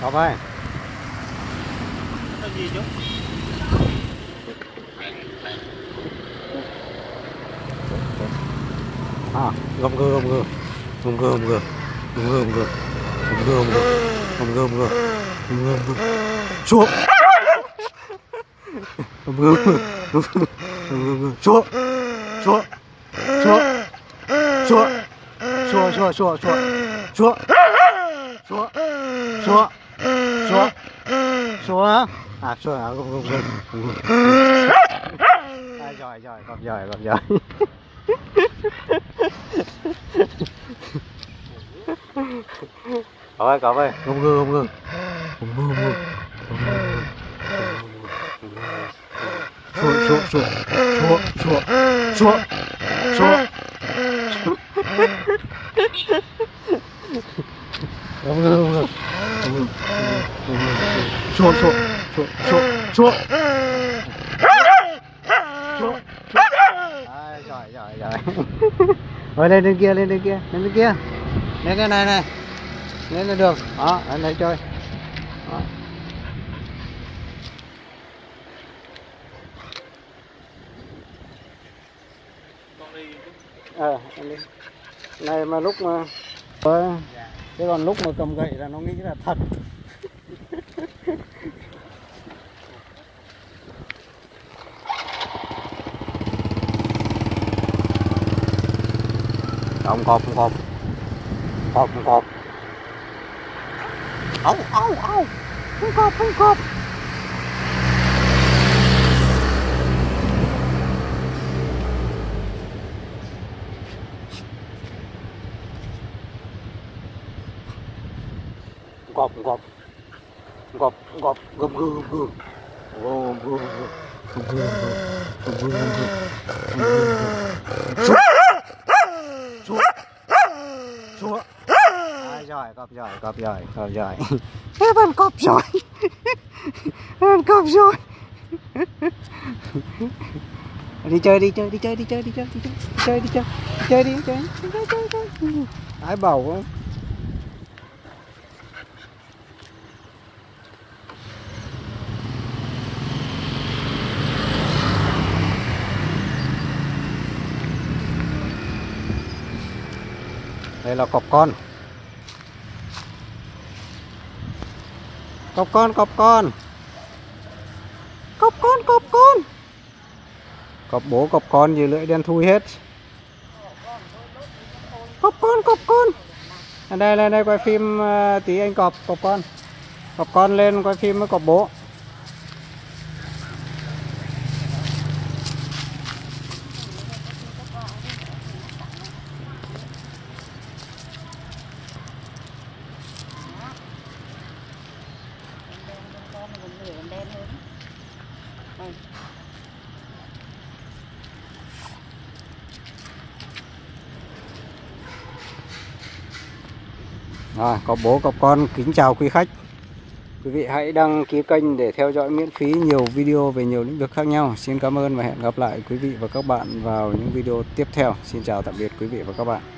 Давай. Это видео. А, Rồi, cậu ơi, Rồi lên kia, lên kia. Lên cái này này. Lên lên được. Đó, lên đây chơi. Đó. Này mà lúc mà thế còn lúc mà cầm gậy là nó nghĩ là thật. Không cọp. Ấu. Không cọp. Cọp giỏi. Em ăn cọp giỏi. Đi chơi đi. Ai bảo không? Đây là cọp con. Cọp bố cọp con gì lưỡi đen thui hết. Cọp con. Đây quay phim tí anh cọp con. Cọp con lên quay phim với cọp bố. Rồi, cọp bố cọp con kính chào quý khách. Quý vị hãy đăng ký kênh để theo dõi miễn phí nhiều video về nhiều lĩnh vực khác nhau. Xin cảm ơn và hẹn gặp lại quý vị và các bạn vào những video tiếp theo. Xin chào tạm biệt quý vị và các bạn.